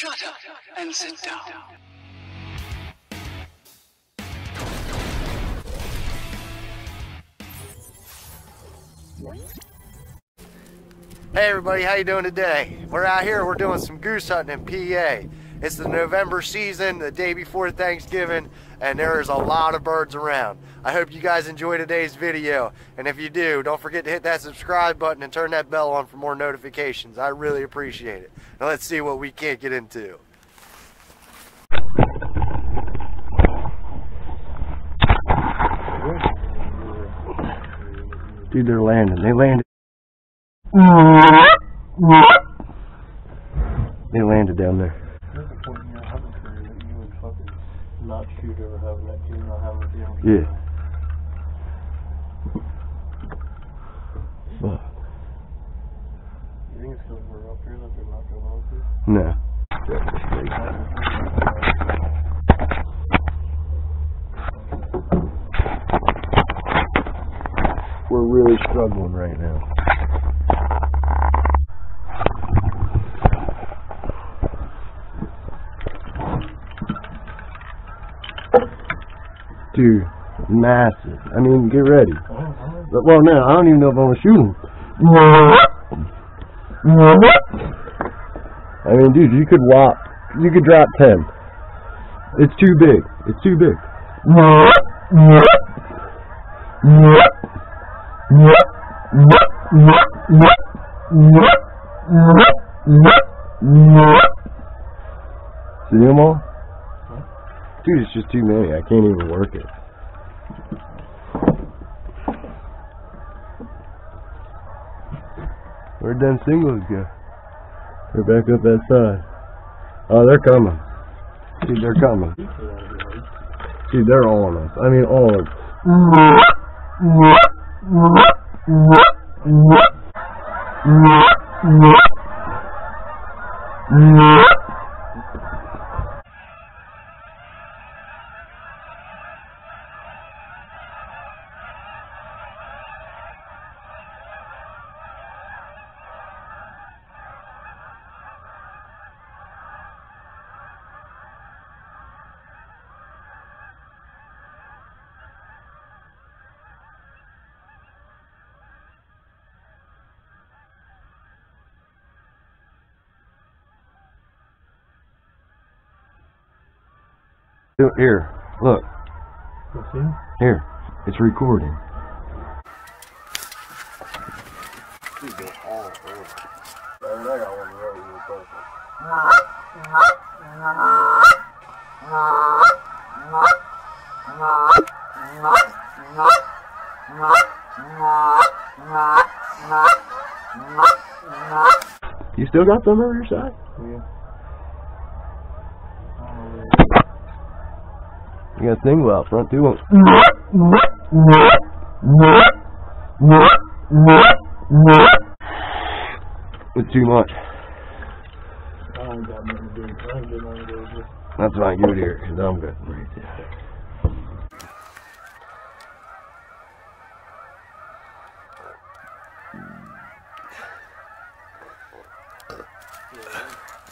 Shut up and sit down. Hey everybody, how you doing today? We're out here, we're doing some goose hunting in PA. It's the November season, the day before Thanksgiving, and there is a lot of birds around. I hope you guys enjoy today's video, and if you do, don't forget to hit that subscribe button and turn that bell on for more notifications. I really appreciate it. Now let's see what we can't get into. Dude, they're landing. They landed. They landed down there. Not shoot or have that deer, not have a deer. Yeah. Fuck. You think it's because we're up here that they're not going up here? No. We're really struggling right now. Dude, massive. I mean, get ready. But, well, no, I don't even know if I want to shoot him. I mean, dude, you could drop 10. It's too big. It's too big. See them all? Dude, it's just too many. I can't even work it. Where'd them singles go? They're back up that side. Oh, they're coming. Dude, they're coming. Dude, they're all on us. I mean, all of us. Here, look. Here, it's recording. Dude, they're all over. I got one here in the person. You still got them over your side? Yeah. You got a single out front too. It's too much. That's why I give it here, because I'm good right there.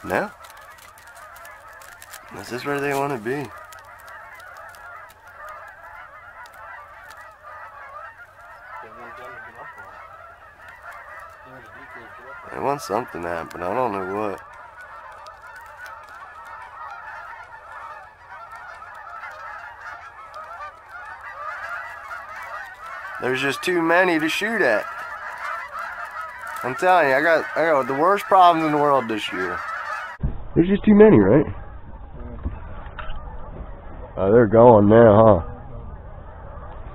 No? Is this where they want to be? I want something to happen, I don't know what. There's just too many to shoot at. I'm telling you, I got the worst problems in the world this year. There's just too many, right? Oh, they're gone now, huh?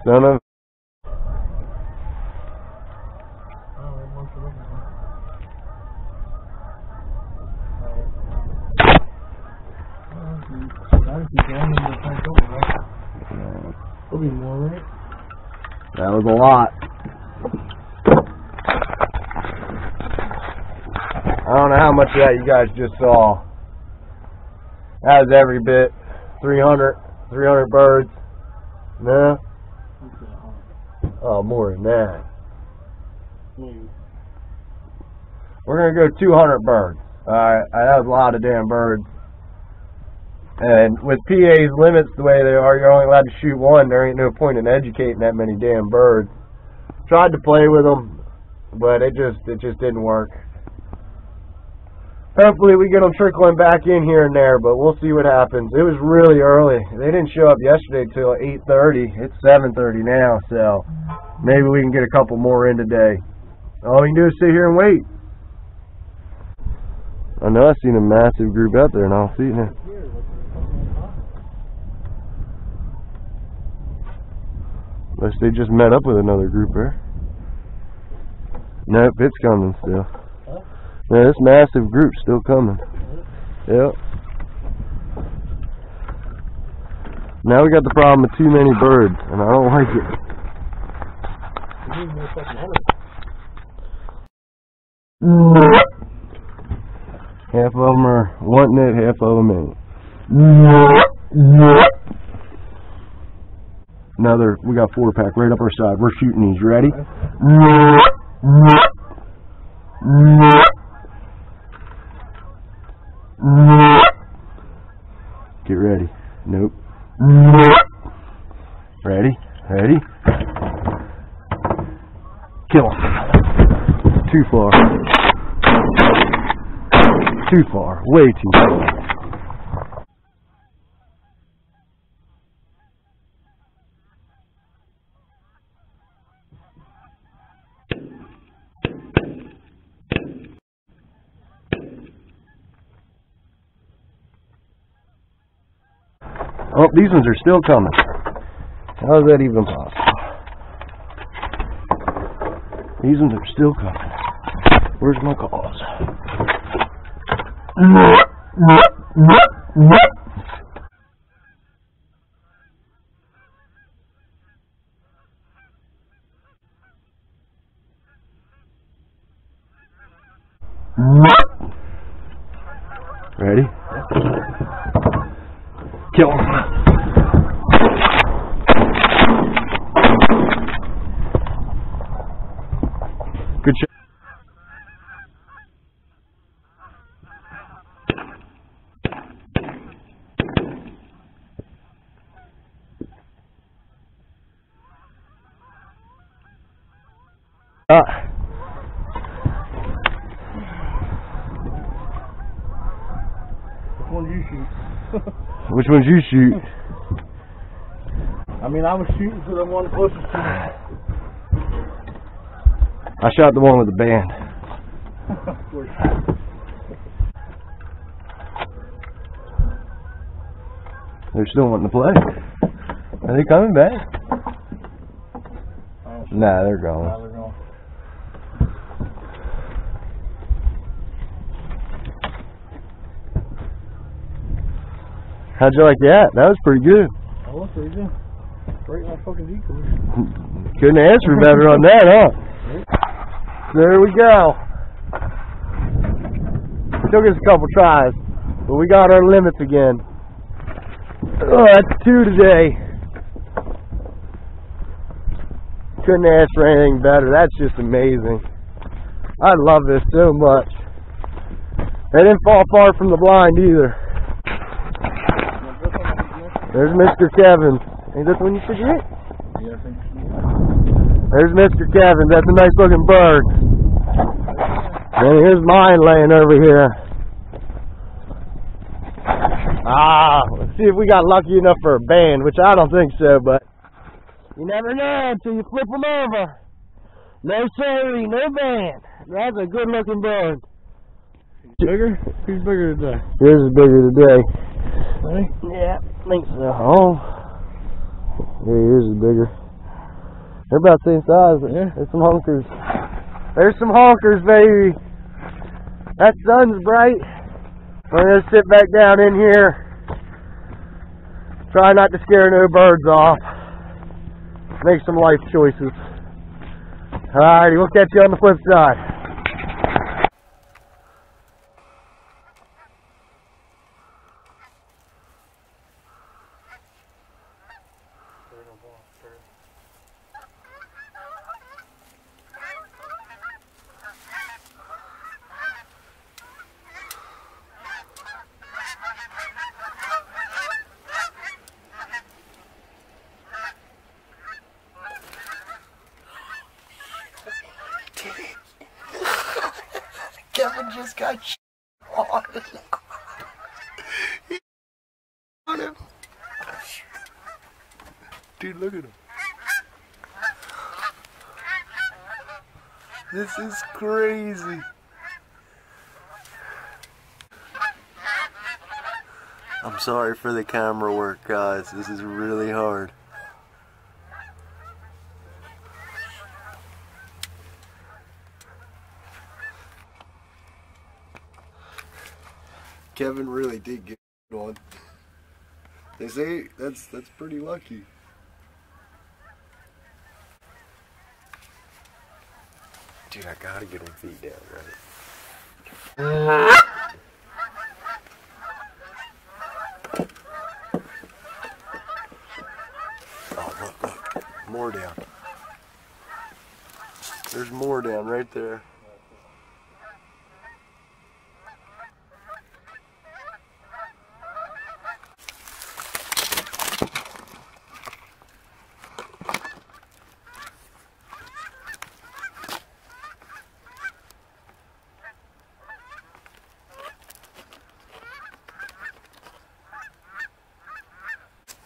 Son of. That was a lot. I don't know how much of that you guys just saw. That was every bit. 300 birds. No? Oh, more than that. We're going to go 200 birds. Alright, that was a lot of damn birds. And with PA's limits the way they are, you're only allowed to shoot one. There ain't no point in educating that many damn birds. Tried to play with them, but it just didn't work. Hopefully we get them trickling back in here and there, but we'll see what happens. It was really early. They didn't show up yesterday till 8:30. It's 7:30 now, so maybe we can get a couple more in today. All we can do is sit here and wait. I know I've seen a massive group out there, and I'll see it now. Unless they just met up with another group there. Nope, it's coming still. Yeah, this massive group's still coming. Yep. Now we got the problem of too many birds, and I don't like it. Half of them are wanting it, half of them ain't. Another, we got 4-pack right up our side. We're shooting these. You ready? Get ready. Nope. Ready? Ready? Kill him. Too far. Too far. Way too far. Oh, these ones are still coming. How is that even possible? These ones are still coming. Where's my claws? Ready? Kill him. Good shot. Which one you shoot? Which ones you shoot? I mean, I was shooting for the one closest to me. I shot the one with the band. Of course. They're still wanting to play. Are they coming back? Nah, they're gone. Nah, they're gone. How'd you like that? That was pretty good. That was pretty good. Right in my fucking decoys. Couldn't ask for better on that, huh? There we go. Took us a couple tries, but we got our limits again. Oh, that's 2 today. Couldn't ask for anything better. That's just amazing. I love this so much. They didn't fall far from the blind either. There's Mr. Kevin. Ain't that the one you forget? Yeah, I think so. There's Mr. Kevin. That's a nice looking bird. And here's mine laying over here. Ah, let's see if we got lucky enough for a band, which I don't think so, but you never know until you flip them over. No salary, no band. That's a good looking bird. Bigger? Who's bigger today? Yours is bigger today. Ready? Yeah, I think so. Oh. Yeah, yours is bigger. They're about the same size, but yeah. There's some honkers. There's some honkers, baby. That sun's bright. We're going to sit back down in here. Try not to scare no birds off. Make some life choices. Alrighty, we'll catch you on the flip side. this guy on him. He on him. Dude, look at him. This is crazy. I'm sorry for the camera work, guys. This is really hard. Kevin really did get one. They say that's pretty lucky. Dude, I gotta get them feet down, right? Oh, look, look. More down. There's more down right there.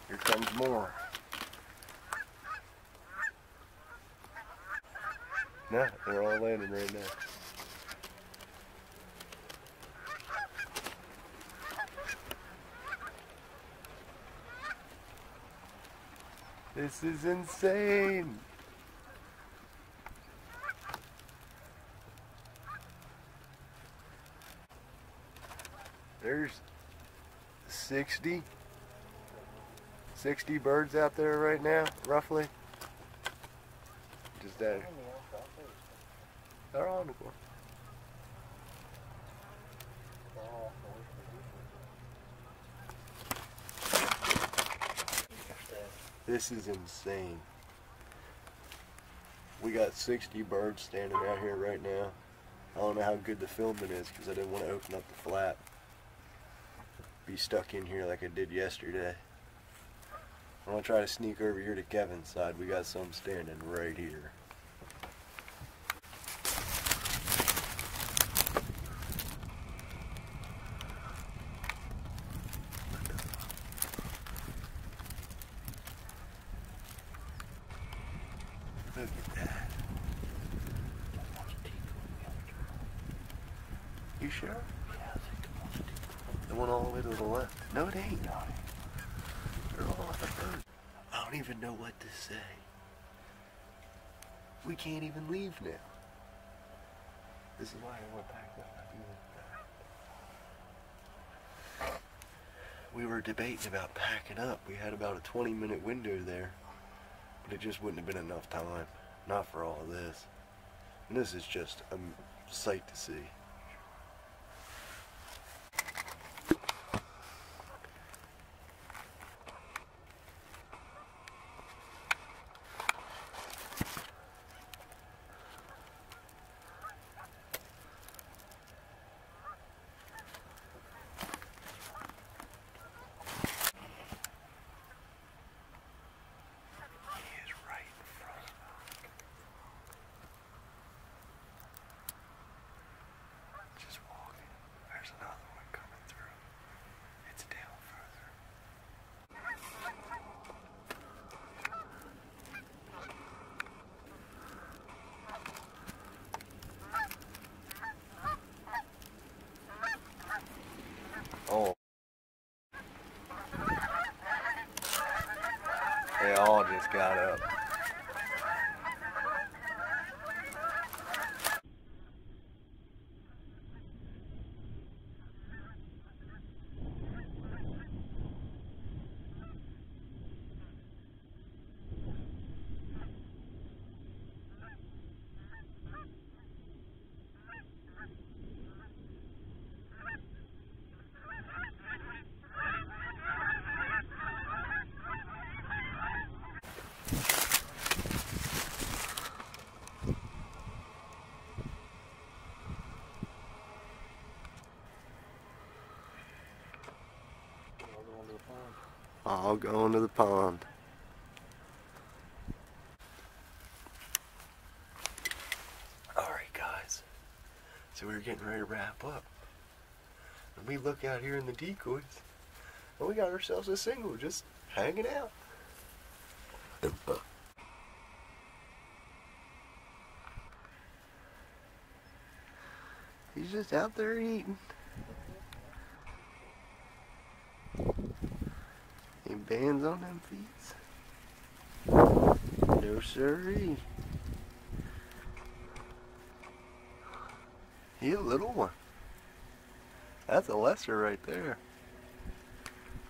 Here comes more. Nah, they're all landing right now. This is insane. There's 60 birds out there right now, roughly. Just that. They're on the floor. This is insane. We got 60 birds standing out here right now. I don't know how good the filming is because I didn't want to open up the flap. Be stuck in here like I did yesterday. I'm going to try to sneak over here to Kevin's side. We got some standing right here. Look at that. You sure? Yeah, I think the one's deep. The one all the way to the left. No, it ain't. No, it ain't. I don't even know what to say. We can't even leave now. This is why I went back up. We were debating about packing up. We had about a 20-minute window there, but it just wouldn't have been enough time. Not for all of this. And this is just a sight to see. They all just got up. All going to the pond. Alright guys, So we were getting ready to wrap up. And we look out here in the decoys, and we got ourselves a single just hanging out. He's just out there eating. Any bands on them feet? No siree. He a little one. That's a lesser right there.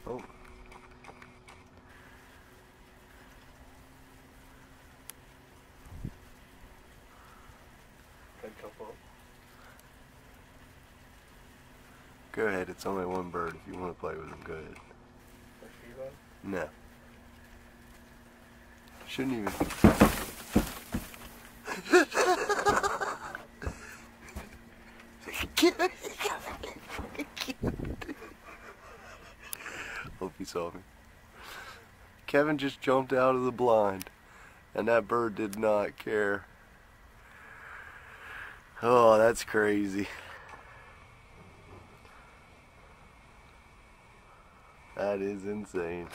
Oh. Go ahead, it's only one bird. If you want to play with him, go ahead. No. Shouldn't even. Hope you saw me. Kevin just jumped out of the blind, and that bird did not care. Oh, that's crazy. That is insane.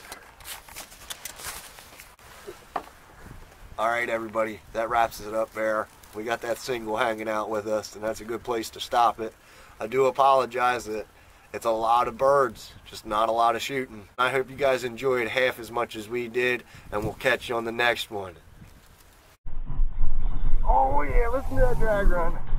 Alright everybody, that wraps it up there. We got that single hanging out with us, and that's a good place to stop it. I do apologize that it's a lot of birds, just not a lot of shooting. I hope you guys enjoyed half as much as we did, and we'll catch you on the next one. Oh yeah, listen to that drag run.